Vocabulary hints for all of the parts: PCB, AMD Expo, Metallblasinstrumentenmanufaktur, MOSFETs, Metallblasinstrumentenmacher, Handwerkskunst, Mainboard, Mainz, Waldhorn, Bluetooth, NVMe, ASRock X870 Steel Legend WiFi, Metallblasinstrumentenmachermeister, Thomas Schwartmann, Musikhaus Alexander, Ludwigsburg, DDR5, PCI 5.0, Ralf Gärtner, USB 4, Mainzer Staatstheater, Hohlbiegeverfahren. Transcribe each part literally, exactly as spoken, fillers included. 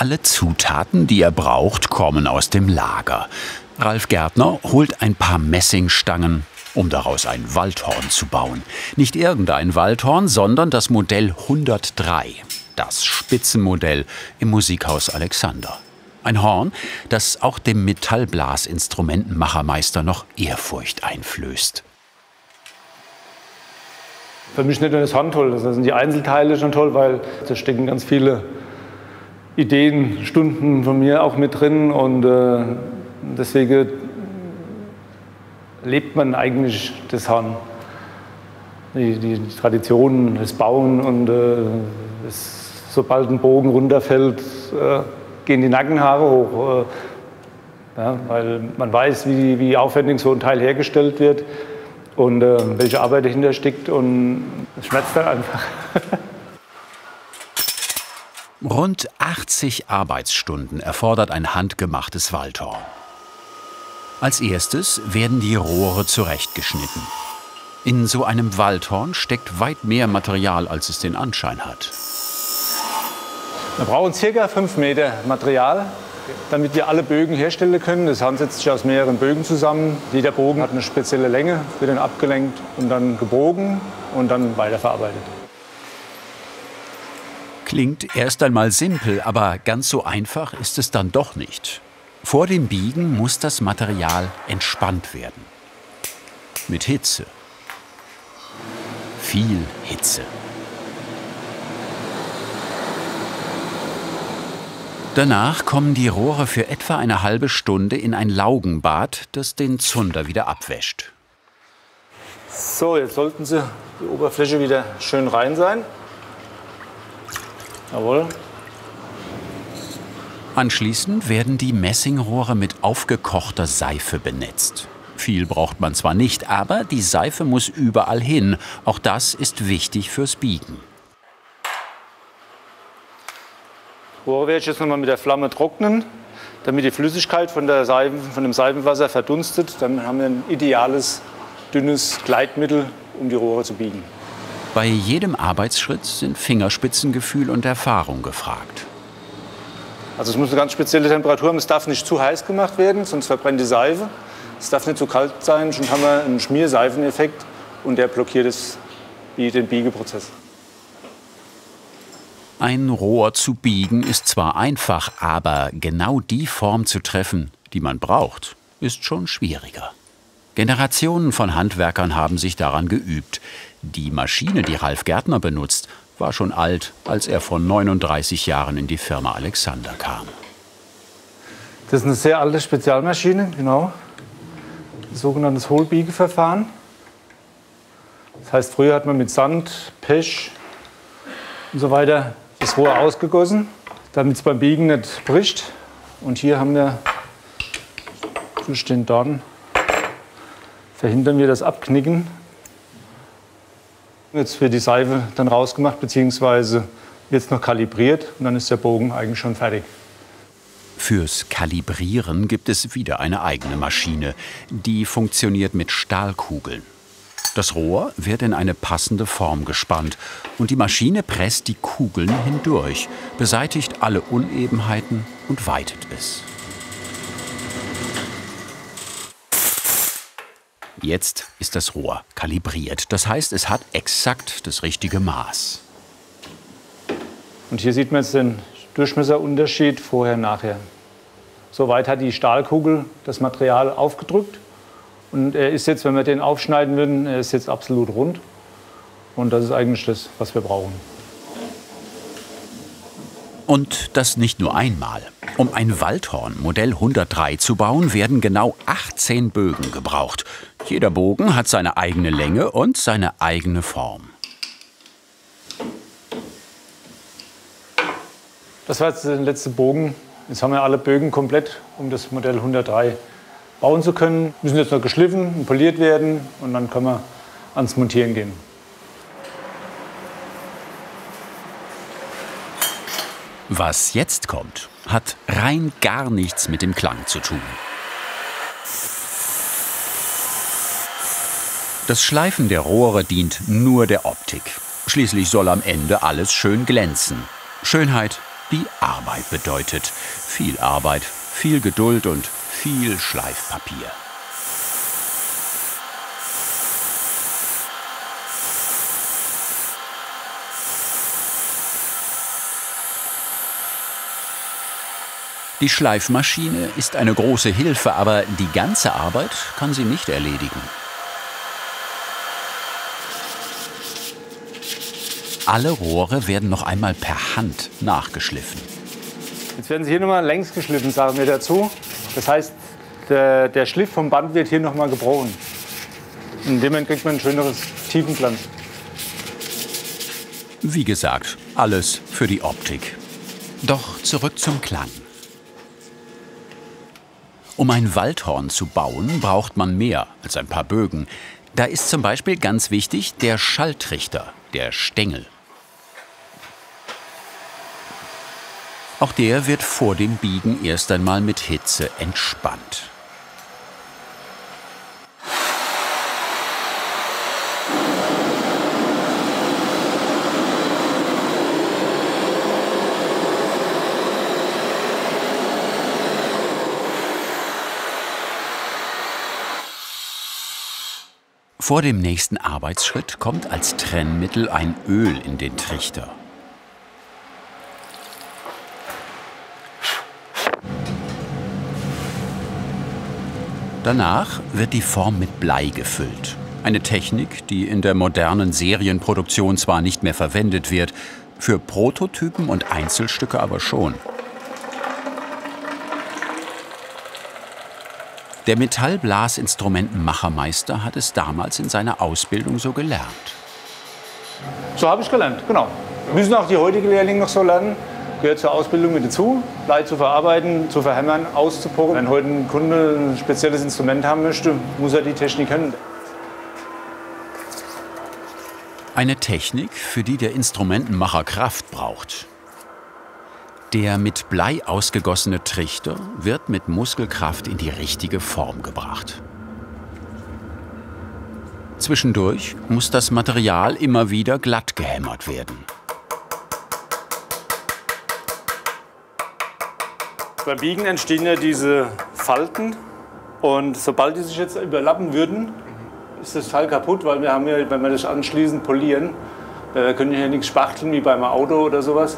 Alle Zutaten, die er braucht, kommen aus dem Lager. Ralf Gärtner holt ein paar Messingstangen, um daraus ein Waldhorn zu bauen. Nicht irgendein Waldhorn, sondern das Modell hundertdrei. Das Spitzenmodell im Musikhaus Alexander. Ein Horn, das auch dem Metallblasinstrumentenmachermeister noch Ehrfurcht einflößt. Für mich nicht nur das Horn toll, das sind die Einzelteile schon toll, weil da stecken ganz viele Ideen, Stunden von mir auch mit drin. Und äh, deswegen lebt man eigentlich das Horn. Die, die Traditionen, das Bauen und äh, das, sobald ein Bogen runterfällt, äh, gehen die Nackenhaare hoch. Äh, ja, weil man weiß, wie, wie aufwendig so ein Teil hergestellt wird und äh, welche Arbeit dahinter steckt, und es schmerzt dann einfach. Rund achtzig Arbeitsstunden erfordert ein handgemachtes Waldhorn. Als erstes werden die Rohre zurechtgeschnitten. In so einem Waldhorn steckt weit mehr Material, als es den Anschein hat. Wir brauchen ca. fünf Meter Material, damit wir alle Bögen herstellen können. Das Horn setzt sich aus mehreren Bögen zusammen. Jeder Bogen hat eine spezielle Länge, wird dann abgelenkt und dann gebogen und dann weiterverarbeitet. Klingt erst einmal simpel, aber ganz so einfach ist es dann doch nicht. Vor dem Biegen muss das Material entspannt werden. Mit Hitze. Viel Hitze. Danach kommen die Rohre für etwa eine halbe Stunde in ein Laugenbad, das den Zunder wieder abwäscht. So, jetzt sollten sie die Oberfläche wieder schön rein sein. Jawohl. Anschließend werden die Messingrohre mit aufgekochter Seife benetzt. Viel braucht man zwar nicht, aber die Seife muss überall hin. Auch das ist wichtig fürs Biegen. Die Rohre werde ich jetzt nochmal mit der Flamme trocknen, damit die Flüssigkeit von, der Seifen, von dem Seifenwasser verdunstet. Dann haben wir ein ideales, dünnes Gleitmittel, um die Rohre zu biegen. Bei jedem Arbeitsschritt sind Fingerspitzengefühl und Erfahrung gefragt. Also es muss eine ganz spezielle Temperatur haben. Es darf nicht zu heiß gemacht werden, sonst verbrennt die Seife. Es darf nicht zu kalt sein, schon haben wir einen Schmierseifeneffekt und der blockiert es wie den Biegeprozess. Ein Rohr zu biegen ist zwar einfach, aber genau die Form zu treffen, die man braucht, ist schon schwieriger. Generationen von Handwerkern haben sich daran geübt. Die Maschine, die Ralf Gärtner benutzt, war schon alt, als er vor neununddreißig Jahren in die Firma Alexander kam. Das ist eine sehr alte Spezialmaschine, genau. Das sogenannte Hohlbiegeverfahren. Das heißt, früher hat man mit Sand, Pech und so weiter das Rohr ausgegossen, damit es beim Biegen nicht bricht. Und hier haben wir durch den Dorn, verhindern wir das Abknicken. Jetzt wird die Seife dann rausgemacht, beziehungsweise wird es noch kalibriert und dann ist der Bogen eigentlich schon fertig. Fürs Kalibrieren gibt es wieder eine eigene Maschine. Die funktioniert mit Stahlkugeln. Das Rohr wird in eine passende Form gespannt und die Maschine presst die Kugeln hindurch, beseitigt alle Unebenheiten und weitet es. Jetzt ist das Rohr kalibriert. Das heißt, es hat exakt das richtige Maß. Und hier sieht man jetzt den Durchmesserunterschied vorher und nachher. Soweit hat die Stahlkugel das Material aufgedrückt. Und er ist jetzt, wenn wir den aufschneiden würden, er ist jetzt absolut rund. Und das ist eigentlich das, was wir brauchen. Und das nicht nur einmal. Um ein Waldhorn Modell hundertdrei zu bauen, werden genau achtzehn Bögen gebraucht. Jeder Bogen hat seine eigene Länge und seine eigene Form. Das war jetzt der letzte Bogen. Jetzt haben wir alle Bögen komplett, um das Modell hundertdrei bauen zu können. Müssen jetzt noch geschliffen und poliert werden und dann können wir ans Montieren gehen. Was jetzt kommt, hat rein gar nichts mit dem Klang zu tun. Das Schleifen der Rohre dient nur der Optik. Schließlich soll am Ende alles schön glänzen. Schönheit die Arbeit bedeutet. Viel Arbeit, viel Geduld und viel Schleifpapier. Die Schleifmaschine ist eine große Hilfe, aber die ganze Arbeit kann sie nicht erledigen. Alle Rohre werden noch einmal per Hand nachgeschliffen. Jetzt werden sie hier nochmal längs geschliffen, sagen wir dazu. Das heißt, der, der Schliff vom Band wird hier nochmal gebrochen. In dem Moment kriegt man ein schöneres Tiefenglanz. Wie gesagt, alles für die Optik. Doch zurück zum Klang. Um ein Waldhorn zu bauen, braucht man mehr als ein paar Bögen. Da ist zum Beispiel ganz wichtig der Schalltrichter, der Stängel. Auch der wird vor dem Biegen erst einmal mit Hitze entspannt. Vor dem nächsten Arbeitsschritt kommt als Trennmittel ein Öl in den Trichter. Danach wird die Form mit Blei gefüllt. Eine Technik, die in der modernen Serienproduktion zwar nicht mehr verwendet wird, für Prototypen und Einzelstücke aber schon. Der Metallblasinstrumentenmachermeister hat es damals in seiner Ausbildung so gelernt. So habe ich gelernt, genau. Müssen auch die heutigen Lehrlinge noch so lernen. Gehört zur Ausbildung mit dazu, Blei zu verarbeiten, zu verhämmern, auszupocken. Wenn heute ein Kunde ein spezielles Instrument haben möchte, muss er die Technik können. Eine Technik, für die der Instrumentenmacher Kraft braucht. Der mit Blei ausgegossene Trichter wird mit Muskelkraft in die richtige Form gebracht. Zwischendurch muss das Material immer wieder glatt gehämmert werden. Beim Biegen entstehen ja diese Falten und sobald die sich jetzt überlappen würden, ist das Teil kaputt, weil wir haben ja, wenn wir das anschließend polieren, wir können ja nichts spachteln wie beim Auto oder sowas,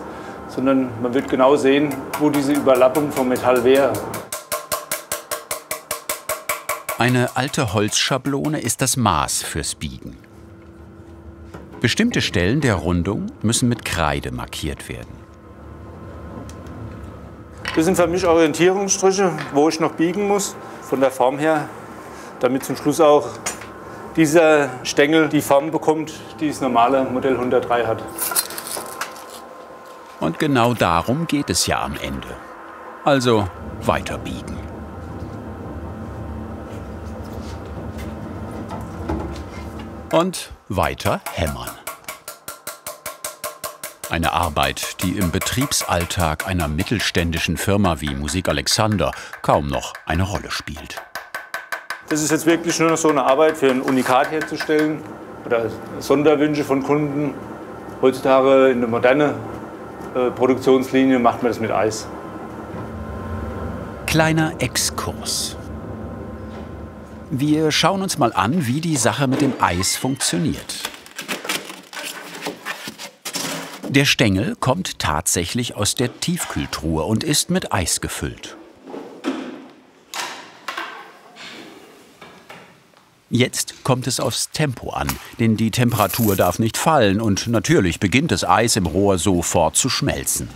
sondern man wird genau sehen, wo diese Überlappung vom Metall wäre. Eine alte Holzschablone ist das Maß fürs Biegen. Bestimmte Stellen der Rundung müssen mit Kreide markiert werden. Das sind für mich Orientierungsstriche, wo ich noch biegen muss, von der Form her, damit zum Schluss auch dieser Stängel die Form bekommt, die das normale Modell hundertdrei hat. Und genau darum geht es ja am Ende. Also weiterbiegen. Und weiter hämmern. Eine Arbeit, die im Betriebsalltag einer mittelständischen Firma wie Musik Alexander kaum noch eine Rolle spielt. Das ist jetzt wirklich nur noch so eine Arbeit für ein Unikat herzustellen oder Sonderwünsche von Kunden. Heutzutage in der Moderne Produktionslinie macht man das mit Eis. Kleiner Exkurs. Wir schauen uns mal an, wie die Sache mit dem Eis funktioniert. Der Stängel kommt tatsächlich aus der Tiefkühltruhe und ist mit Eis gefüllt. Jetzt kommt es aufs Tempo an, denn die Temperatur darf nicht fallen und natürlich beginnt das Eis im Rohr sofort zu schmelzen.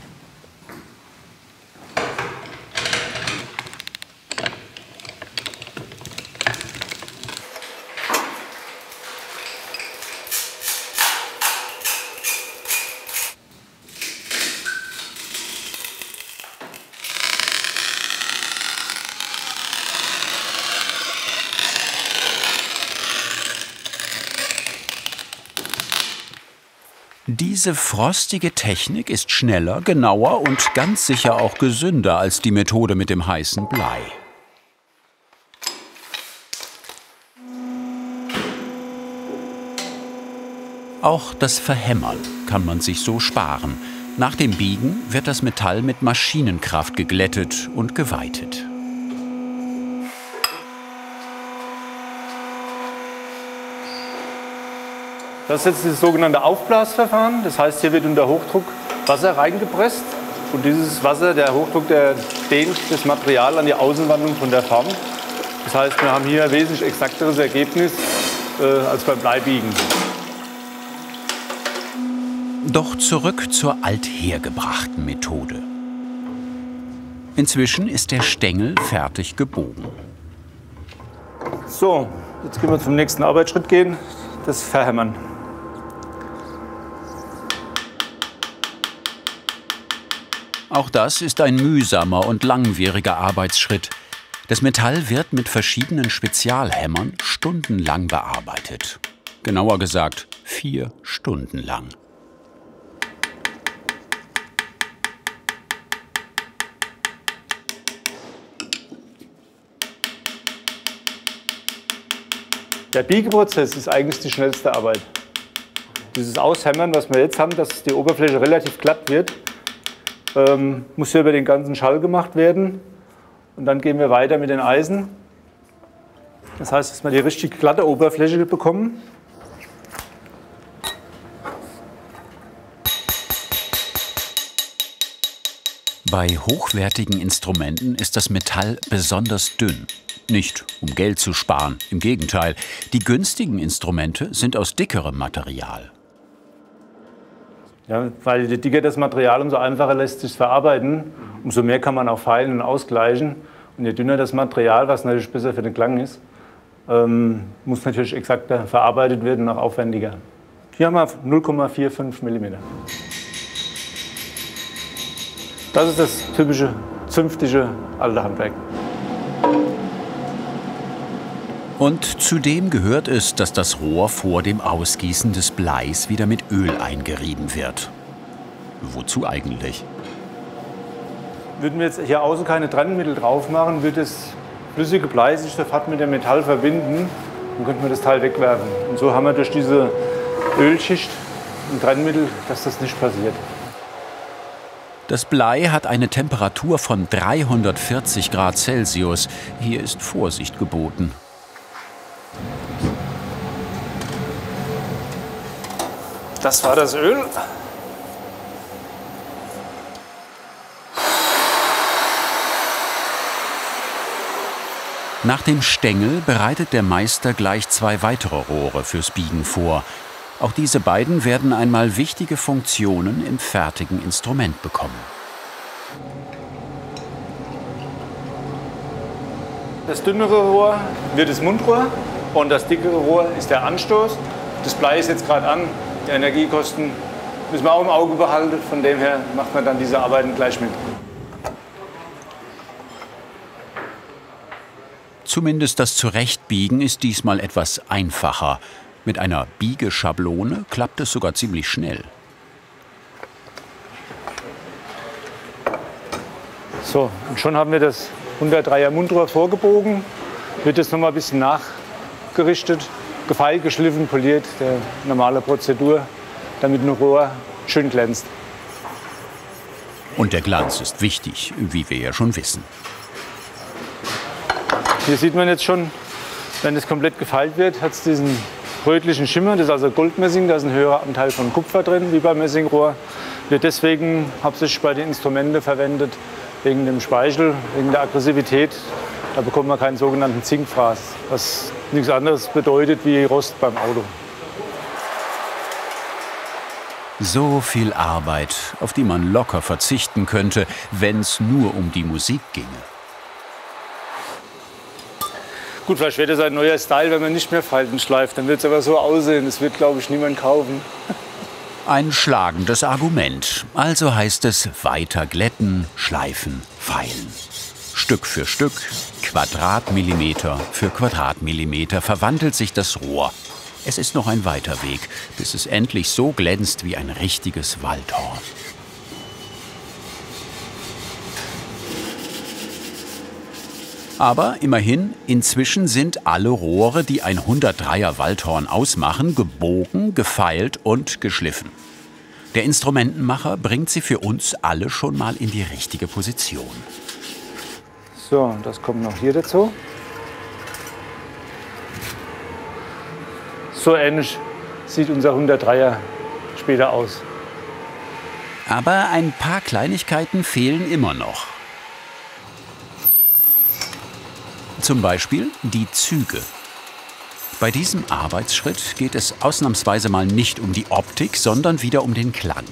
Diese frostige Technik ist schneller, genauer und ganz sicher auch gesünder als die Methode mit dem heißen Blei. Auch das Verhämmern kann man sich so sparen, Nach dem Biegen wird das Metall mit Maschinenkraft geglättet und geweitet. Das ist jetzt das sogenannte Aufblasverfahren. Das heißt, hier wird unter Hochdruck Wasser reingepresst. Und dieses Wasser, der Hochdruck, der dehnt das Material an die Außenwandung von der Form. Das heißt, wir haben hier ein wesentlich exakteres Ergebnis äh, als beim Bleibiegen. Doch zurück zur althergebrachten Methode. Inzwischen ist der Stängel fertig gebogen. So, jetzt können wir zum nächsten Arbeitsschritt gehen, das Verhämmern. Auch das ist ein mühsamer und langwieriger Arbeitsschritt. Das Metall wird mit verschiedenen Spezialhämmern stundenlang bearbeitet. Genauer gesagt, vier Stunden lang. Der Biegeprozess ist eigentlich die schnellste Arbeit. Dieses Aushämmern, was wir jetzt haben, dass die Oberfläche relativ glatt wird, ähm, muss hier über den ganzen Schall gemacht werden. Und dann gehen wir weiter mit den Eisen. Das heißt, dass wir die richtig glatte Oberfläche bekommen. Bei hochwertigen Instrumenten ist das Metall besonders dünn. Nicht, um Geld zu sparen, im Gegenteil. Die günstigen Instrumente sind aus dickerem Material. Ja, weil je dicker das Material, umso einfacher lässt sich verarbeiten. Umso mehr kann man auch feilen und ausgleichen. Und je dünner das Material, was natürlich besser für den Klang ist, ähm, muss natürlich exakter verarbeitet werden und auch aufwendiger. Hier haben wir null Komma fünfundvierzig Millimeter. Das ist das typische, zünftige alte Handwerk. Und zudem gehört es, dass das Rohr vor dem Ausgießen des Bleis wieder mit Öl eingerieben wird. Wozu eigentlich? Würden wir jetzt hier außen keine Trennmittel drauf machen, würde das flüssige Blei sich sofort mit dem Metall verbinden. Dann könnten wir das Teil wegwerfen. Und so haben wir durch diese Ölschicht ein Trennmittel, dass das nicht passiert. Das Blei hat eine Temperatur von dreihundertvierzig Grad Celsius. Hier ist Vorsicht geboten. Das war das Öl. Nach dem Stängel bereitet der Meister gleich zwei weitere Rohre fürs Biegen vor. Auch diese beiden werden einmal wichtige Funktionen im fertigen Instrument bekommen. Das dünnere Rohr wird das Mundrohr und das dickere Rohr ist der Anstoß. Das Blei ist jetzt gerade an. Die Energiekosten müssen wir auch im Auge behalten. Von dem her macht man dann diese Arbeiten gleich mit. Zumindest das Zurechtbiegen ist diesmal etwas einfacher. Mit einer Biegeschablone klappt es sogar ziemlich schnell. So, und schon haben wir das hundertdreier Mundrohr vorgebogen. Wird jetzt noch mal ein bisschen nachgerichtet, gefeilt, geschliffen, poliert. Der normale Prozedur, damit ein Rohr schön glänzt. Und der Glanz ist wichtig, wie wir ja schon wissen. Hier sieht man jetzt schon, wenn es komplett gefeilt wird, hat es diesen rötlichen Schimmer. Das ist also Goldmessing, da ist ein höherer Anteil von Kupfer drin, wie beim Messingrohr. Wird deswegen hauptsächlich bei den Instrumenten verwendet, wegen dem Speichel, wegen der Aggressivität. Da bekommt man keinen sogenannten Zinkfraß, was nichts anderes bedeutet wie Rost beim Auto. So viel Arbeit, auf die man locker verzichten könnte, wenn es nur um die Musik ginge. Gut, vielleicht wird das ein neuer Style, wenn man nicht mehr Falten schleift. Dann wird es aber so aussehen. Das wird, glaube ich, niemand kaufen. Ein schlagendes Argument. Also heißt es weiter glätten, schleifen, feilen. Stück für Stück, Quadratmillimeter für Quadratmillimeter verwandelt sich das Rohr. Es ist noch ein weiter Weg, bis es endlich so glänzt wie ein richtiges Waldhorn. Aber immerhin, inzwischen sind alle Rohre, die ein hundertdreier Waldhorn ausmachen, gebogen, gefeilt und geschliffen. Der Instrumentenmacher bringt sie für uns alle schon mal in die richtige Position. So, und das kommt noch hier dazu. So ähnlich sieht unser hundertdreier später aus. Aber ein paar Kleinigkeiten fehlen immer noch. Zum Beispiel die Züge. Bei diesem Arbeitsschritt geht es ausnahmsweise mal nicht um die Optik, sondern wieder um den Klang.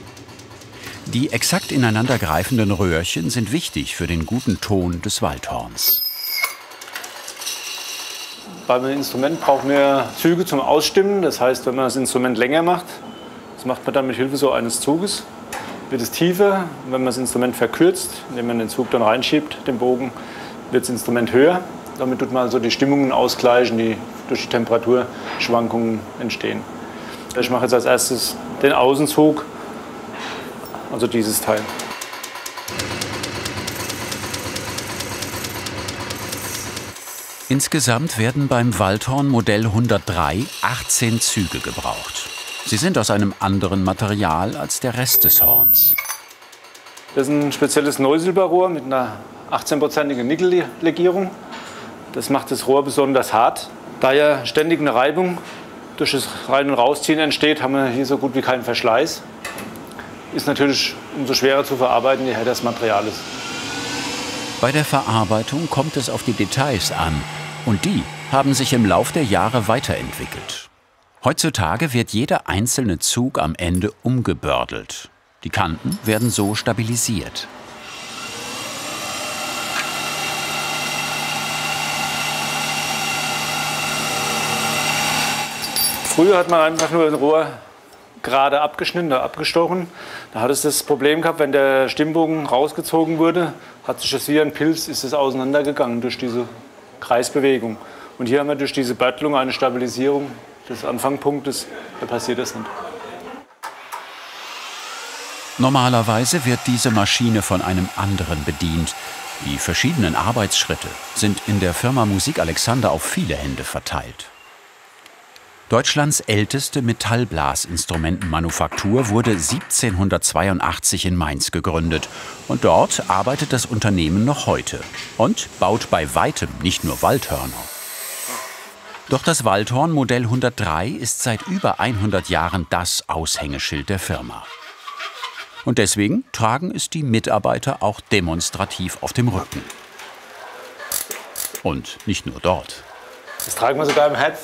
Die exakt ineinandergreifenden Röhrchen sind wichtig für den guten Ton des Waldhorns. Beim Instrument brauchen wir Züge zum Ausstimmen. Das heißt, wenn man das Instrument länger macht, das macht man dann mit Hilfe so eines Zuges, wird es tiefer. Wenn man das Instrument verkürzt, indem man den Zug dann reinschiebt, den Bogen, wird das Instrument höher. Damit tut man also die Stimmungen ausgleichen, die durch die Temperaturschwankungen entstehen. Ich mache jetzt als erstes den Außenzug, also dieses Teil. Insgesamt werden beim Waldhorn Modell hundertdrei achtzehn Züge gebraucht. Sie sind aus einem anderen Material als der Rest des Horns. Das ist ein spezielles Neusilberrohr mit einer achtzehnprozentigen Nickellegierung. Das macht das Rohr besonders hart. Da ja ständig eine Reibung durch das Rein- und Rausziehen entsteht, haben wir hier so gut wie keinen Verschleiß. Ist natürlich umso schwerer zu verarbeiten, je härter das Material ist. Bei der Verarbeitung kommt es auf die Details an. Und die haben sich im Lauf der Jahre weiterentwickelt. Heutzutage wird jeder einzelne Zug am Ende umgebördelt. Die Kanten werden so stabilisiert. Früher hat man einfach nur ein Rohr gerade abgeschnitten oder abgestochen. Da hat es das Problem gehabt, wenn der Stimmbogen rausgezogen wurde, hat sich das wie ein Pilz, ist es auseinandergegangen durch diese Kreisbewegung. Und hier haben wir durch diese Böttelung eine Stabilisierung des Anfangpunktes, da passiert das nicht. Normalerweise wird diese Maschine von einem anderen bedient. Die verschiedenen Arbeitsschritte sind in der Firma Musik Alexander auf viele Hände verteilt. Deutschlands älteste Metallblasinstrumentenmanufaktur wurde siebzehnhundertzweiundachtzig in Mainz gegründet. Und dort arbeitet das Unternehmen noch heute und baut bei weitem nicht nur Waldhörner. Doch das Waldhorn Modell hundertdrei ist seit über hundert Jahren das Aushängeschild der Firma. Und deswegen tragen es die Mitarbeiter auch demonstrativ auf dem Rücken. Und nicht nur dort. Das tragen wir sogar im Herz.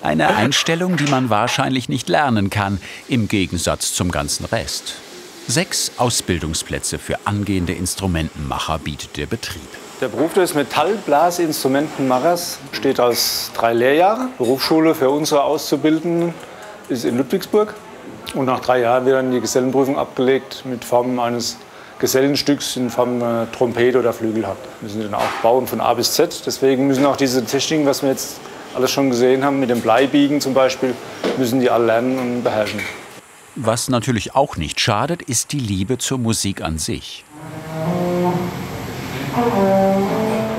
Eine Einstellung, die man wahrscheinlich nicht lernen kann, im Gegensatz zum ganzen Rest. Sechs Ausbildungsplätze für angehende Instrumentenmacher bietet der Betrieb. Der Beruf des Metallblasinstrumentenmachers besteht aus drei Lehrjahren. Die Berufsschule für unsere Auszubildenden ist in Ludwigsburg. Und nach drei Jahren wird dann die Gesellenprüfung abgelegt mit Formen eines Gesellenstücks in Form äh, Trompete oder Flügelhack. Wir müssen dann auch bauen von A bis Z. Deswegen müssen auch diese Techniken, was wir jetzt alles schon gesehen haben, mit dem Bleibiegen zum Beispiel, müssen die alle lernen und beherrschen. Was natürlich auch nicht schadet, ist die Liebe zur Musik an sich.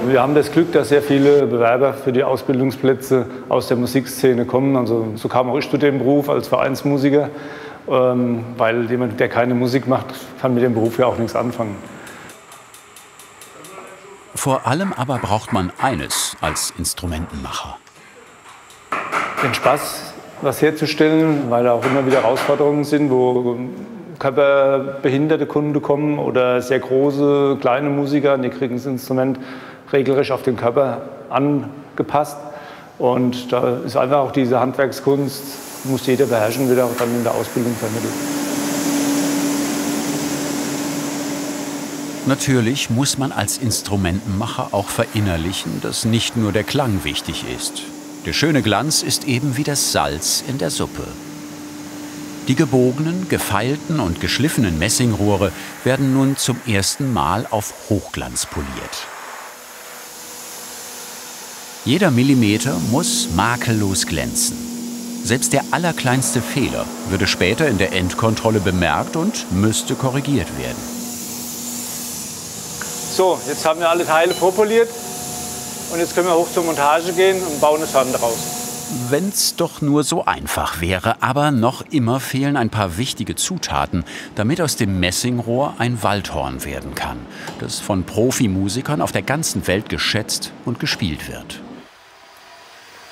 Wir haben das Glück, dass sehr viele Bewerber für die Ausbildungsplätze aus der Musikszene kommen. Also so kam auch ich zu dem Beruf als Vereinsmusiker, ähm, weil jemand, der keine Musik macht, kann mit dem Beruf ja auch nichts anfangen. Vor allem aber braucht man eines als Instrumentenmacher. Den Spaß, was herzustellen, weil da auch immer wieder Herausforderungen sind, wo körperbehinderte Kunden kommen oder sehr große, kleine Musiker, die kriegen das Instrument regelrecht auf den Körper angepasst. Und da ist einfach auch diese Handwerkskunst, muss jeder beherrschen, wird auch dann in der Ausbildung vermittelt. Natürlich muss man als Instrumentenmacher auch verinnerlichen, dass nicht nur der Klang wichtig ist. Der schöne Glanz ist eben wie das Salz in der Suppe. Die gebogenen, gefeilten und geschliffenen Messingrohre werden nun zum ersten Mal auf Hochglanz poliert. Jeder Millimeter muss makellos glänzen. Selbst der allerkleinste Fehler würde später in der Endkontrolle bemerkt und müsste korrigiert werden. So, jetzt haben wir alle Teile vorpoliert. Und jetzt können wir hoch zur Montage gehen und bauen eine Schande raus. Wenn's doch nur so einfach wäre, aber noch immer fehlen ein paar wichtige Zutaten, damit aus dem Messingrohr ein Waldhorn werden kann, das von Profimusikern auf der ganzen Welt geschätzt und gespielt wird.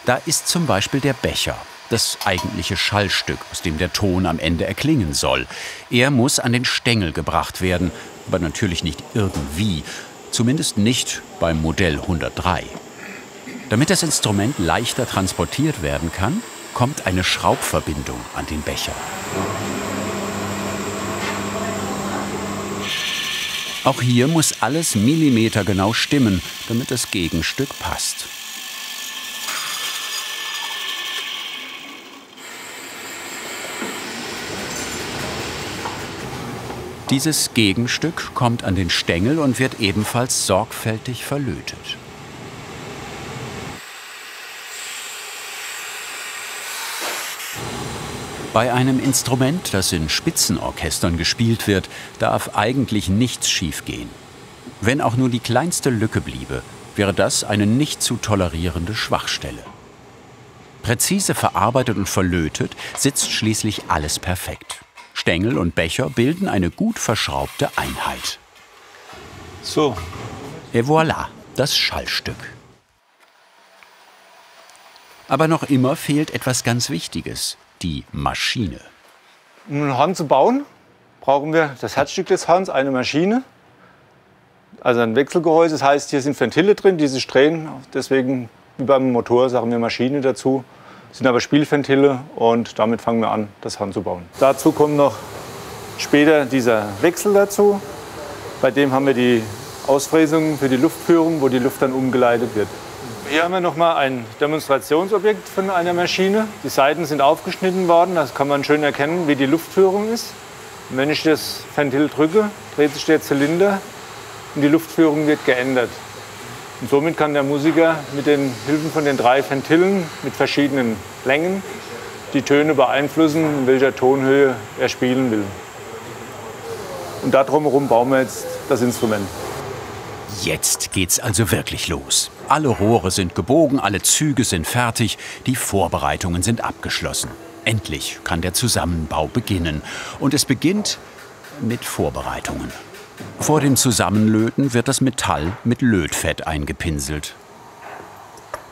Da ist zum Beispiel der Becher, das eigentliche Schallstück, aus dem der Ton am Ende erklingen soll. Er muss an den Stängel gebracht werden, aber natürlich nicht irgendwie, zumindest nicht beim Modell hundertdrei. Damit das Instrument leichter transportiert werden kann, kommt eine Schraubverbindung an den Becher. Auch hier muss alles millimetergenau stimmen, damit das Gegenstück passt. Dieses Gegenstück kommt an den Stängel und wird ebenfalls sorgfältig verlötet. Bei einem Instrument, das in Spitzenorchestern gespielt wird, darf eigentlich nichts schiefgehen. Wenn auch nur die kleinste Lücke bliebe, wäre das eine nicht zu tolerierende Schwachstelle. Präzise verarbeitet und verlötet sitzt schließlich alles perfekt. Stängel und Becher bilden eine gut verschraubte Einheit. So. Et voilà, das Schallstück. Aber noch immer fehlt etwas ganz Wichtiges. Die Maschine. Um einen Horn zu bauen, brauchen wir das Herzstück des Horns, eine Maschine. Also ein Wechselgehäuse, das heißt, hier sind Ventile drin, die sich drehen. Deswegen, wie beim Motor, sagen wir Maschine dazu. Das sind aber Spielventile und damit fangen wir an, das Horn zu bauen. Dazu kommt noch später dieser Wechsel dazu. Bei dem haben wir die Ausfräsungen für die Luftführung, wo die Luft dann umgeleitet wird. Hier haben wir noch mal ein Demonstrationsobjekt von einer Maschine. Die Seiten sind aufgeschnitten worden, das kann man schön erkennen, wie die Luftführung ist. Und wenn ich das Ventil drücke, dreht sich der Zylinder und die Luftführung wird geändert. Und somit kann der Musiker mit den Hilfen von den drei Ventilen mit verschiedenen Längen die Töne beeinflussen, in welcher Tonhöhe er spielen will. Und darum herum bauen wir jetzt das Instrument. Jetzt geht's also wirklich los. Alle Rohre sind gebogen, alle Züge sind fertig, die Vorbereitungen sind abgeschlossen. Endlich kann der Zusammenbau beginnen. Und es beginnt mit Vorbereitungen. Vor dem Zusammenlöten wird das Metall mit Lötfett eingepinselt.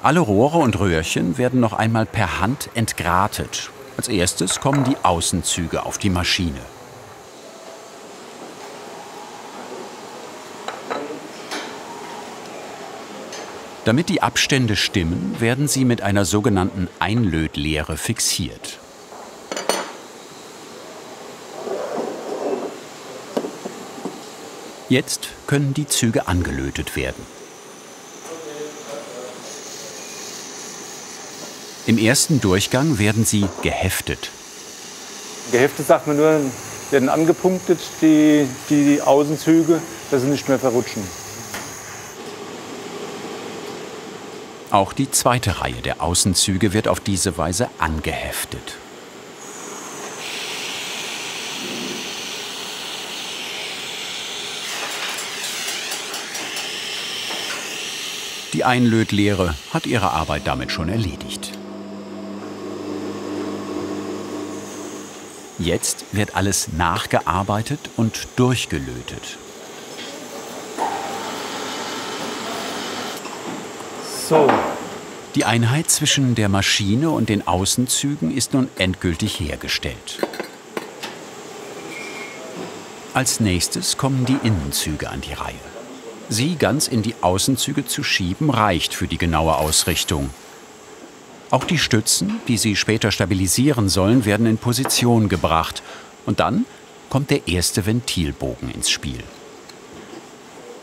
Alle Rohre und Röhrchen werden noch einmal per Hand entgratet. Als erstes kommen die Außenzüge auf die Maschine. Damit die Abstände stimmen, werden sie mit einer sogenannten Einlötlehre fixiert. Jetzt können die Züge angelötet werden. Im ersten Durchgang werden sie geheftet. Geheftet sagt man nur, werden angepunktet, die, die Außenzüge, dass sie nicht mehr verrutschen. Auch die zweite Reihe der Außenzüge wird auf diese Weise angeheftet. Die Einlötlehre hat ihre Arbeit damit schon erledigt. Jetzt wird alles nachgearbeitet und durchgelötet. So. Die Einheit zwischen der Maschine und den Außenzügen ist nun endgültig hergestellt. Als nächstes kommen die Innenzüge an die Reihe. Sie ganz in die Außenzüge zu schieben, reicht für die genaue Ausrichtung. Auch die Stützen, die sie später stabilisieren sollen, werden in Position gebracht. Und dann kommt der erste Ventilbogen ins Spiel.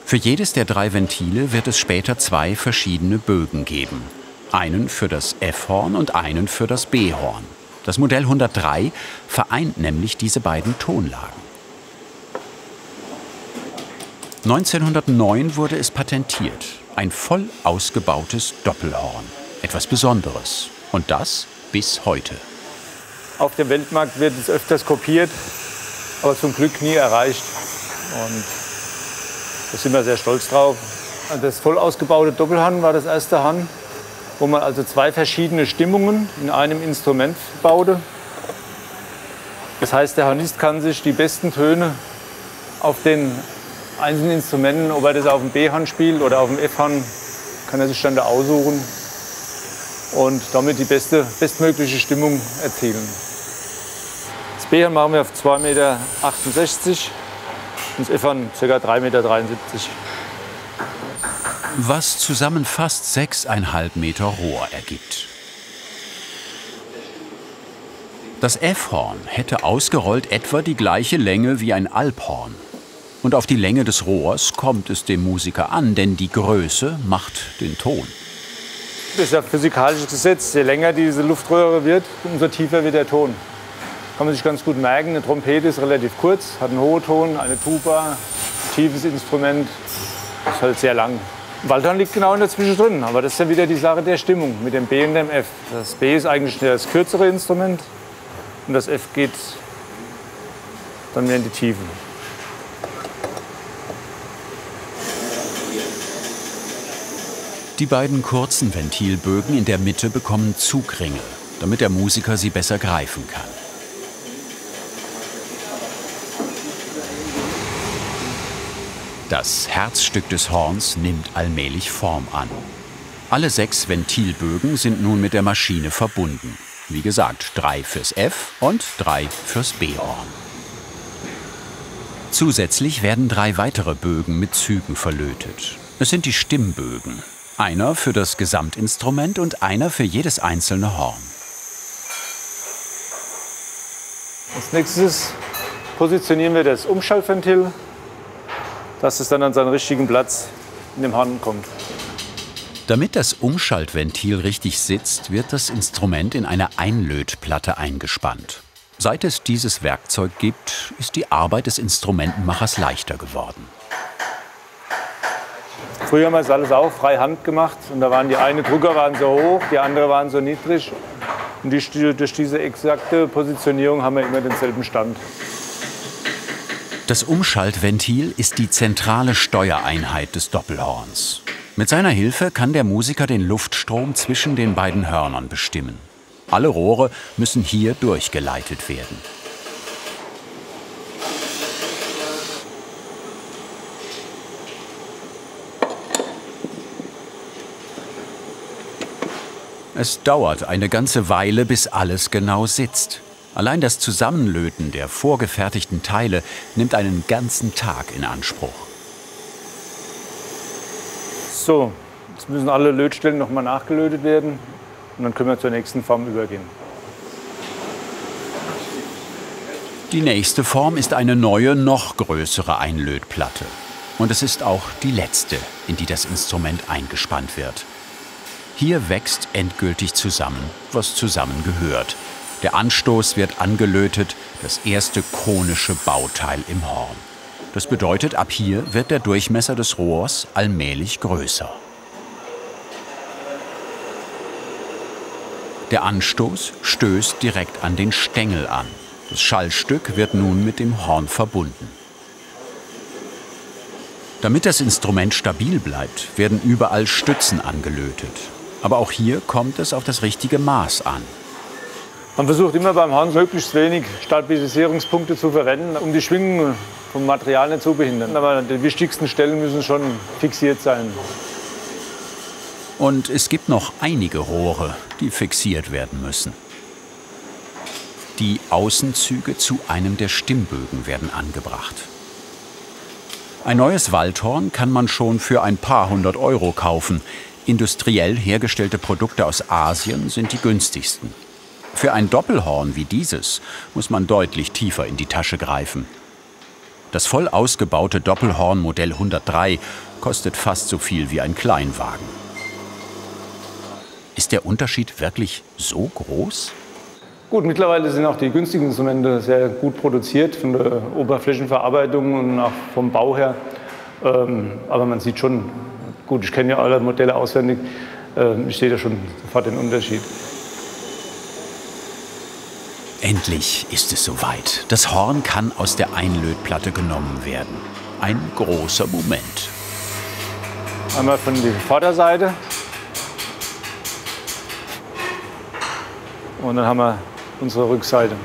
Für jedes der drei Ventile wird es später zwei verschiedene Bögen geben. Einen für das F-Horn und einen für das B-Horn. Das Modell hundertdrei vereint nämlich diese beiden Tonlagen. neunzehnhundertneun wurde es patentiert. Ein voll ausgebautes Doppelhorn. Etwas Besonderes. Und das bis heute. Auf dem Weltmarkt wird es öfters kopiert, aber zum Glück nie erreicht. Und da sind wir sehr stolz drauf. Das voll ausgebaute Doppelhorn war das erste Horn, wo man also zwei verschiedene Stimmungen in einem Instrument baute. Das heißt, der Hornist kann sich die besten Töne auf den einzelnen Instrumenten, ob er das auf dem B-Horn spielt oder auf dem F-Horn, kann er sich dann da aussuchen und damit die beste, bestmögliche Stimmung erzielen. Das B-Horn machen wir auf zwei Komma achtundsechzig Meter und das F-Horn ca. drei Komma dreiundsiebzig Meter. Was zusammen fast sechs Komma fünf Meter Rohr ergibt. Das F-Horn hätte ausgerollt etwa die gleiche Länge wie ein Alphorn. Und auf die Länge des Rohrs kommt es dem Musiker an, denn die Größe macht den Ton. Das ist ja ein physikalisches Gesetz. Je länger diese Luftröhre wird, umso tiefer wird der Ton. Kann man sich ganz gut merken, eine Trompete ist relativ kurz, hat einen hohen Ton, eine Tuba, ein tiefes Instrument, ist halt sehr lang. Waldhorn liegt genau in der Zwischendrin, aber das ist ja wieder die Sache der Stimmung mit dem B und dem F. Das B ist eigentlich das kürzere Instrument und das F geht dann mehr in die Tiefen. Die beiden kurzen Ventilbögen in der Mitte bekommen Zugringe, damit der Musiker sie besser greifen kann. Das Herzstück des Horns nimmt allmählich Form an. Alle sechs Ventilbögen sind nun mit der Maschine verbunden. Wie gesagt, drei fürs F- und drei fürs B-Horn. Zusätzlich werden drei weitere Bögen mit Zügen verlötet. Es sind die Stimmbögen. Einer für das Gesamtinstrument und einer für jedes einzelne Horn. Als nächstes positionieren wir das Umschaltventil, dass es dann an seinen richtigen Platz in dem Horn kommt. Damit das Umschaltventil richtig sitzt, wird das Instrument in eine Einlötplatte eingespannt. Seit es dieses Werkzeug gibt, ist die Arbeit des Instrumentenmachers leichter geworden. Früher haben wir das alles auch frei Hand gemacht und da waren die eine Drücker waren so hoch, die andere waren so niedrig. Und die, durch diese exakte Positionierung haben wir immer denselben Stand. Das Umschaltventil ist die zentrale Steuereinheit des Doppelhorns. Mit seiner Hilfe kann der Musiker den Luftstrom zwischen den beiden Hörnern bestimmen. Alle Rohre müssen hier durchgeleitet werden. Es dauert eine ganze Weile, bis alles genau sitzt. Allein das Zusammenlöten der vorgefertigten Teile nimmt einen ganzen Tag in Anspruch. So, jetzt müssen alle Lötstellen nochmal nachgelötet werden und dann können wir zur nächsten Form übergehen. Die nächste Form ist eine neue, noch größere Einlötplatte. Und es ist auch die letzte, in die das Instrument eingespannt wird. Hier wächst endgültig zusammen, was zusammengehört. Der Anstoß wird angelötet, das erste konische Bauteil im Horn. Das bedeutet, ab hier wird der Durchmesser des Rohrs allmählich größer. Der Anstoß stößt direkt an den Stängel an. Das Schallstück wird nun mit dem Horn verbunden. Damit das Instrument stabil bleibt, werden überall Stützen angelötet. Aber auch hier kommt es auf das richtige Maß an. Man versucht immer beim Horn möglichst wenig Stabilisierungspunkte zu verwenden, um die Schwingung vom Material nicht zu behindern. Aber die wichtigsten Stellen müssen schon fixiert sein. Und es gibt noch einige Rohre, die fixiert werden müssen. Die Außenzüge zu einem der Stimmbögen werden angebracht. Ein neues Waldhorn kann man schon für ein paar hundert Euro kaufen. Industriell hergestellte Produkte aus Asien sind die günstigsten. Für ein Doppelhorn wie dieses muss man deutlich tiefer in die Tasche greifen. Das voll ausgebaute Doppelhorn Modell hundertdrei kostet fast so viel wie ein Kleinwagen. Ist der Unterschied wirklich so groß? Gut, mittlerweile sind auch die günstigen Instrumente sehr gut produziert, von der Oberflächenverarbeitung und auch vom Bau her. Ähm, aber man sieht schon, gut, ich kenne ja alle Modelle auswendig, ähm, ich sehe da schon sofort den Unterschied. Endlich ist es soweit. Das Horn kann aus der Einlötplatte genommen werden. Ein großer Moment. Einmal von der Vorderseite und dann haben wir unsere Rückseite.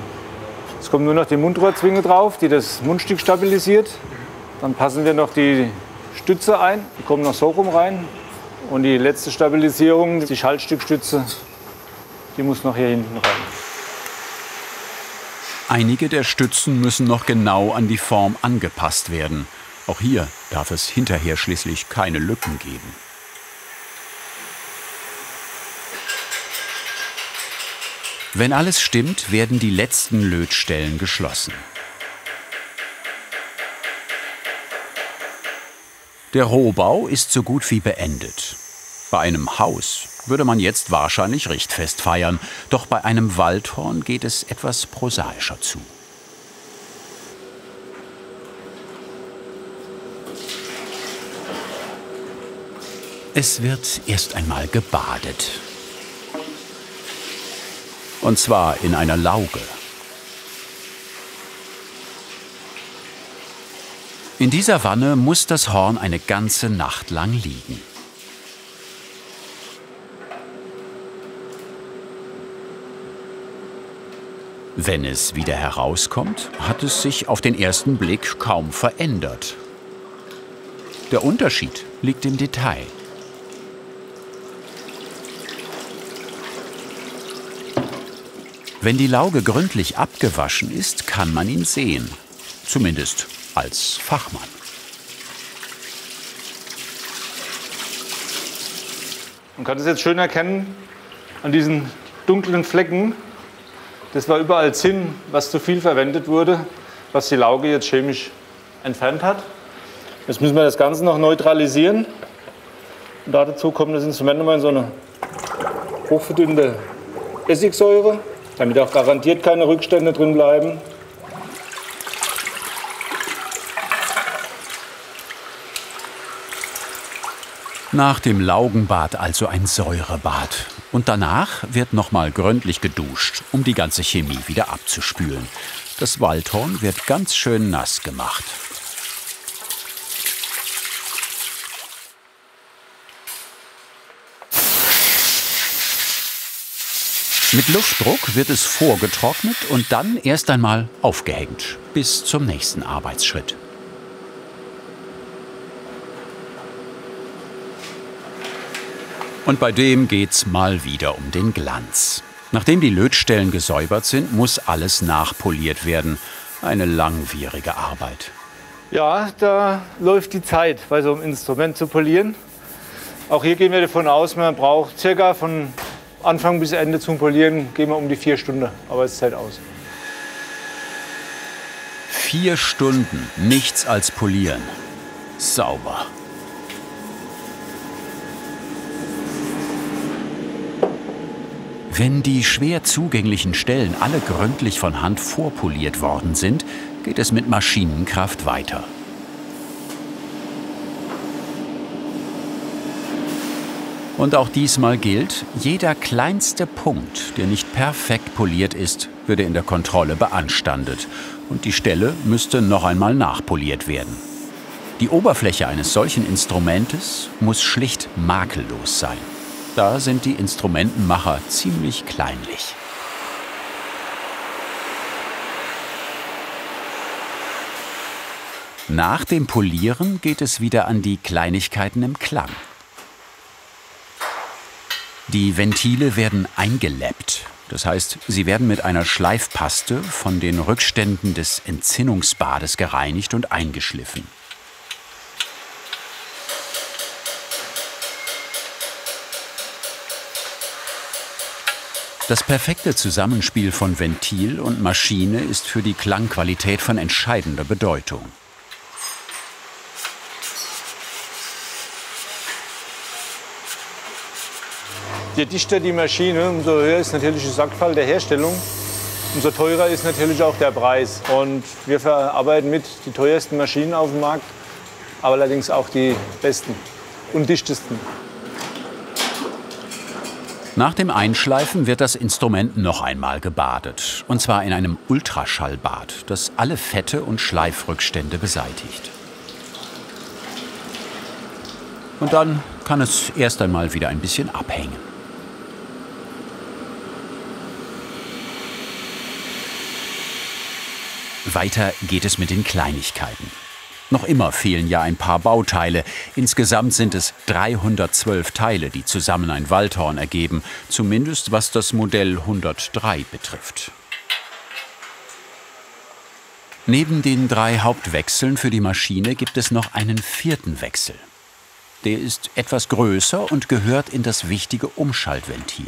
Es kommt nur noch die Mundrohrzwinge drauf, die das Mundstück stabilisiert. Dann passen wir noch die Stütze ein, die kommen noch so rum rein. Und die letzte Stabilisierung, die Schaltstückstütze, die muss noch hier hinten rein. Einige der Stützen müssen noch genau an die Form angepasst werden. Auch hier darf es hinterher schließlich keine Lücken geben. Wenn alles stimmt, werden die letzten Lötstellen geschlossen. Der Rohbau ist so gut wie beendet. Bei einem Haus würde man jetzt wahrscheinlich Richtfest feiern, doch bei einem Waldhorn geht es etwas prosaischer zu. Es wird erst einmal gebadet. Und zwar in einer Lauge. In dieser Wanne muss das Horn eine ganze Nacht lang liegen. Wenn es wieder herauskommt, hat es sich auf den ersten Blick kaum verändert. Der Unterschied liegt im Detail. Wenn die Lauge gründlich abgewaschen ist, kann man ihn sehen. Zumindest als Fachmann. Man kann es jetzt schön erkennen an diesen dunklen Flecken. Das war überall Zinn, was zu viel verwendet wurde, was die Lauge jetzt chemisch entfernt hat. Jetzt müssen wir das Ganze noch neutralisieren. Und dazu kommt das Instrument nochmal in so eine hochverdünnte Essigsäure, damit auch garantiert keine Rückstände drin bleiben. Nach dem Laugenbad also ein Säurebad. Und danach wird nochmal gründlich geduscht, um die ganze Chemie wieder abzuspülen. Das Waldhorn wird ganz schön nass gemacht. Mit Luftdruck wird es vorgetrocknet und dann erst einmal aufgehängt, bis zum nächsten Arbeitsschritt. Und bei dem geht's mal wieder um den Glanz. Nachdem die Lötstellen gesäubert sind, muss alles nachpoliert werden. Eine langwierige Arbeit. Ja, da läuft die Zeit, bei so einem Instrument zu polieren. Auch hier gehen wir davon aus, man braucht circa von Anfang bis Ende zum Polieren, gehen wir um die vier Stunden. Aber es zählt aus. Vier Stunden, nichts als polieren. Sauber. Wenn die schwer zugänglichen Stellen alle gründlich von Hand vorpoliert worden sind, geht es mit Maschinenkraft weiter. Und auch diesmal gilt, jeder kleinste Punkt, der nicht perfekt poliert ist, würde in der Kontrolle beanstandet. Und die Stelle müsste noch einmal nachpoliert werden. Die Oberfläche eines solchen Instrumentes muss schlicht makellos sein. Da sind die Instrumentenmacher ziemlich kleinlich. Nach dem Polieren geht es wieder an die Kleinigkeiten im Klang. Die Ventile werden eingeleppt. Das heißt, sie werden mit einer Schleifpaste von den Rückständen des Entsinnungsbades gereinigt und eingeschliffen. Das perfekte Zusammenspiel von Ventil und Maschine ist für die Klangqualität von entscheidender Bedeutung. Je dichter die Maschine, umso höher ist natürlich die Sackfall der Herstellung, umso teurer ist natürlich auch der Preis. Und wir verarbeiten mit die teuersten Maschinen auf dem Markt, aber allerdings auch die besten und dichtesten. Nach dem Einschleifen wird das Instrument noch einmal gebadet. Und zwar in einem Ultraschallbad, das alle Fette und Schleifrückstände beseitigt. Und dann kann es erst einmal wieder ein bisschen abhängen. Weiter geht es mit den Kleinigkeiten. Noch immer fehlen ja ein paar Bauteile. Insgesamt sind es dreihundertzwölf Teile, die zusammen ein Waldhorn ergeben. Zumindest was das Modell hundertdrei betrifft. Neben den drei Hauptwechseln für die Maschine gibt es noch einen vierten Wechsel. Der ist etwas größer und gehört in das wichtige Umschaltventil.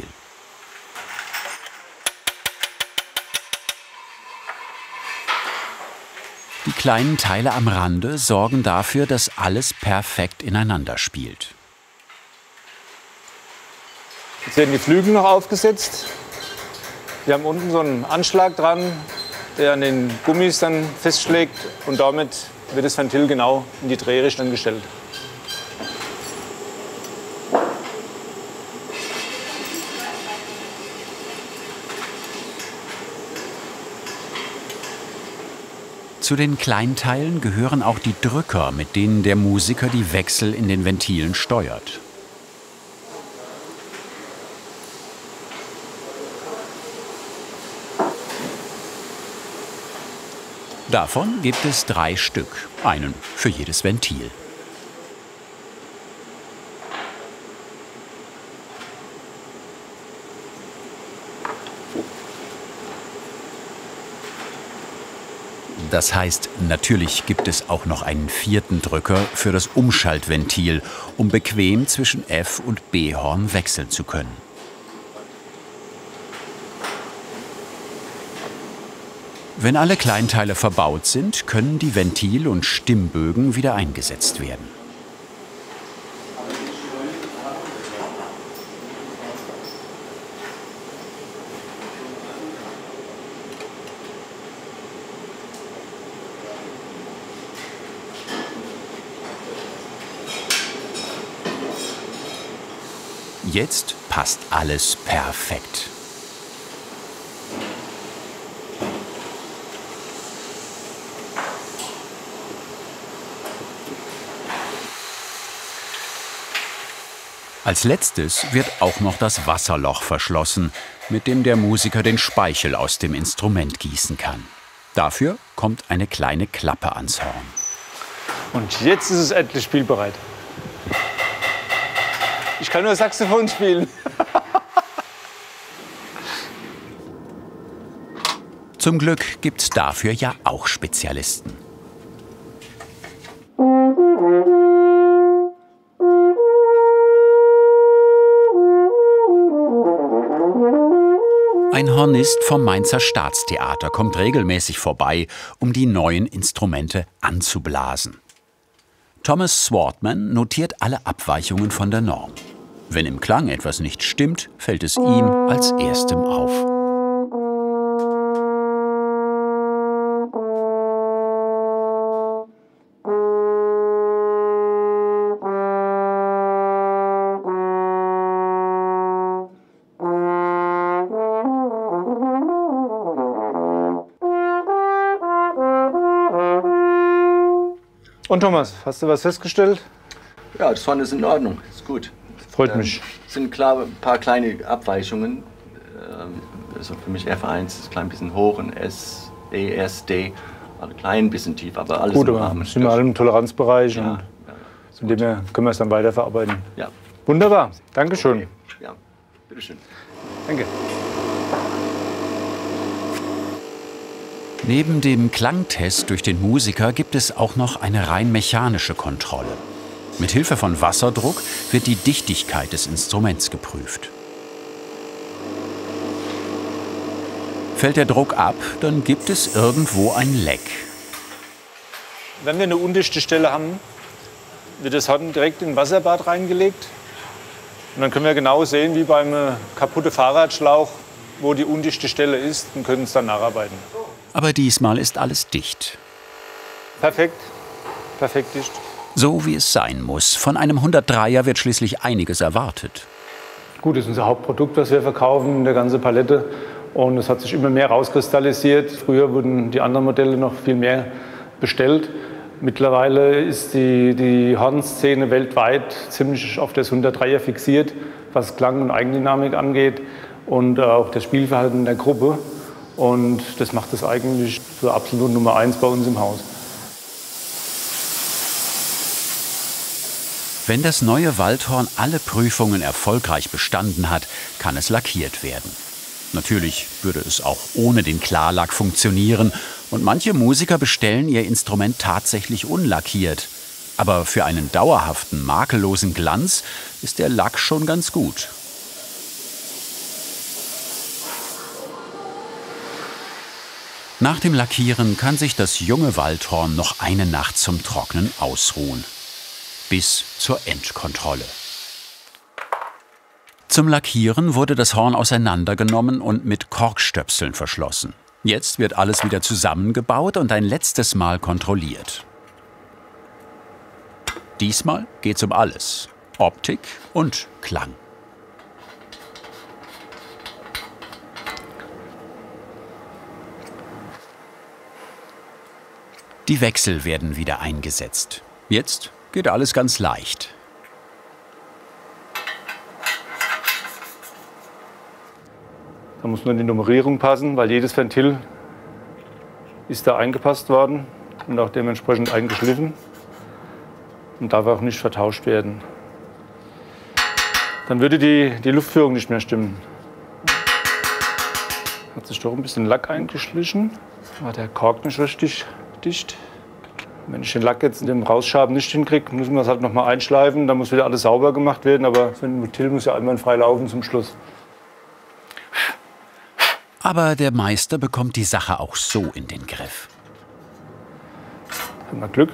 Die kleinen Teile am Rande sorgen dafür, dass alles perfekt ineinander spielt. Jetzt werden die Flügel noch aufgesetzt. Wir haben unten so einen Anschlag dran, der an den Gummis dann festschlägt. Und damit wird das Ventil genau in die Drehrichtung gestellt. Zu den Kleinteilen gehören auch die Drücker, mit denen der Musiker die Wechsel in den Ventilen steuert. Davon gibt es drei Stück, einen für jedes Ventil. Das heißt, natürlich gibt es auch noch einen vierten Drücker für das Umschaltventil, um bequem zwischen F- und B-Horn wechseln zu können. Wenn alle Kleinteile verbaut sind, können die Ventil- und Stimmbögen wieder eingesetzt werden. Jetzt passt alles perfekt. Als letztes wird auch noch das Wasserloch verschlossen, mit dem der Musiker den Speichel aus dem Instrument gießen kann. Dafür kommt eine kleine Klappe ans Horn. Und jetzt ist es endlich spielbereit. Ich kann nur Saxophon spielen. Zum Glück gibt's dafür ja auch Spezialisten. Ein Hornist vom Mainzer Staatstheater kommt regelmäßig vorbei, um die neuen Instrumente anzublasen. Thomas Schwartmann notiert alle Abweichungen von der Norm. Wenn im Klang etwas nicht stimmt, fällt es ihm als erstem auf. Und Thomas, hast du was festgestellt? Ja, das Horn ist in Ordnung, ist gut. Freut mich. Es sind klar ein paar kleine Abweichungen. Also für mich F eins ist ein bisschen hoch und S, E, S, D. Also klein bisschen tief, aber alles gut, im Rahmen. Sind wir alle im Toleranzbereich, ja, und ja, in dem her können wir es dann weiterverarbeiten. Ja. Wunderbar, dankeschön. Okay. Ja, bitteschön. Danke. Neben dem Klangtest durch den Musiker gibt es auch noch eine rein mechanische Kontrolle. Mit Hilfe von Wasserdruck wird die Dichtigkeit des Instruments geprüft. Fällt der Druck ab, dann gibt es irgendwo ein Leck. Wenn wir eine undichte Stelle haben, wird das Horn direkt in ein Wasserbad reingelegt. Und dann können wir genau sehen, wie beim kaputten Fahrradschlauch, wo die undichte Stelle ist, und können es dann nacharbeiten. Aber diesmal ist alles dicht. Perfekt, perfekt dicht. So wie es sein muss. Von einem hundertdreier wird schließlich einiges erwartet. Gut, das ist unser Hauptprodukt, was wir verkaufen, eine ganze Palette. Und es hat sich immer mehr rauskristallisiert. Früher wurden die anderen Modelle noch viel mehr bestellt. Mittlerweile ist die, die Hornszene weltweit ziemlich auf das hundertdreier fixiert, was Klang und Eigendynamik angeht und auch das Spielverhalten der Gruppe. Und das macht es eigentlich zur absoluten Nummer eins bei uns im Haus. Wenn das neue Waldhorn alle Prüfungen erfolgreich bestanden hat, kann es lackiert werden. Natürlich würde es auch ohne den Klarlack funktionieren. Und manche Musiker bestellen ihr Instrument tatsächlich unlackiert. Aber für einen dauerhaften, makellosen Glanz ist der Lack schon ganz gut. Nach dem Lackieren kann sich das junge Waldhorn noch eine Nacht zum Trocknen ausruhen. Bis zur Endkontrolle. Zum Lackieren wurde das Horn auseinandergenommen und mit Korkstöpseln verschlossen. Jetzt wird alles wieder zusammengebaut und ein letztes Mal kontrolliert. Diesmal geht's um alles: Optik und Klang. Die Wechsel werden wieder eingesetzt. Jetzt geht alles ganz leicht. Da muss nur die Nummerierung passen, weil jedes Ventil ist da eingepasst worden und auch dementsprechend eingeschliffen und darf auch nicht vertauscht werden. Dann würde die, die Luftführung nicht mehr stimmen. Hat sich doch ein bisschen Lack eingeschlichen, war der Kork nicht richtig dicht. Wenn ich den Lack jetzt in dem Rausschaben nicht hinkriege, müssen wir es halt nochmal einschleifen, dann muss wieder alles sauber gemacht werden, aber so ein Ventil muss ja einwandfrei laufen zum Schluss. Aber der Meister bekommt die Sache auch so in den Griff. Haben wir Glück.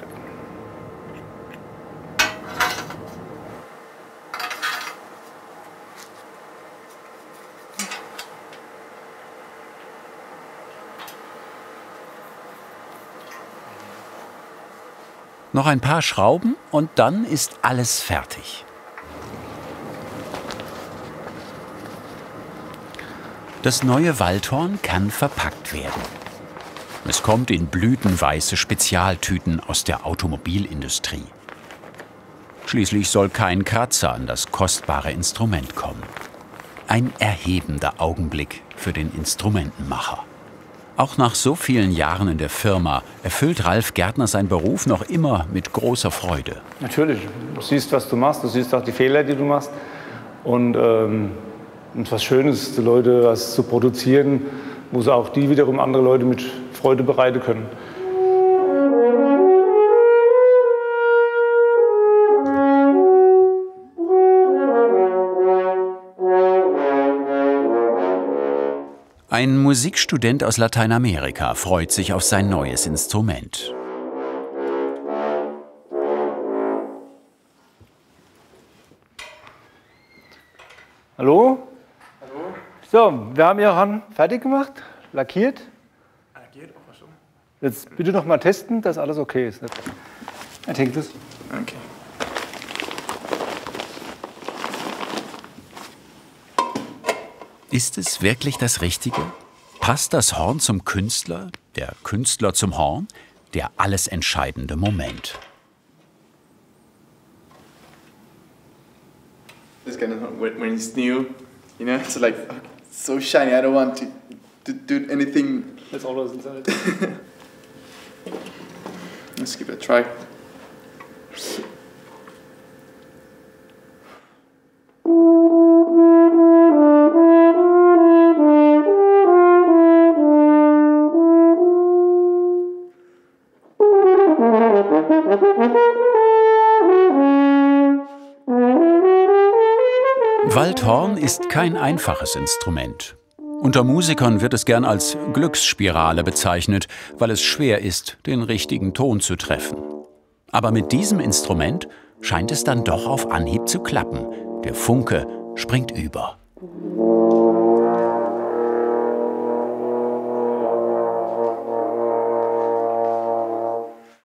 Noch ein paar Schrauben und dann ist alles fertig. Das neue Waldhorn kann verpackt werden. Es kommt in blütenweiße Spezialtüten aus der Automobilindustrie. Schließlich soll kein Kratzer an das kostbare Instrument kommen. Ein erhebender Augenblick für den Instrumentenmacher. Auch nach so vielen Jahren in der Firma erfüllt Ralf Gärtner seinen Beruf noch immer mit großer Freude. Natürlich, du siehst, was du machst, du siehst auch die Fehler, die du machst. Und ähm Und was Schönes, die Leute was zu produzieren, wo sie auch die wiederum andere Leute mit Freude bereiten können. Ein Musikstudent aus Lateinamerika freut sich auf sein neues Instrument. Hallo? So, wir haben Ihr Horn fertig gemacht, lackiert. Lackiert auch schon. Jetzt bitte noch mal testen, dass alles okay ist. Er hängt es. Okay. Ist es wirklich das Richtige? Passt das Horn zum Künstler, der Künstler zum Horn? Der alles entscheidende Moment. It's kind of when it's new, you know, it's like so shiny, I don't want to, to do anything. That's all that's inside. Let's give it a try. Waldhorn ist kein einfaches Instrument. Unter Musikern wird es gern als Glücksspirale bezeichnet, weil es schwer ist, den richtigen Ton zu treffen. Aber mit diesem Instrument scheint es dann doch auf Anhieb zu klappen. Der Funke springt über.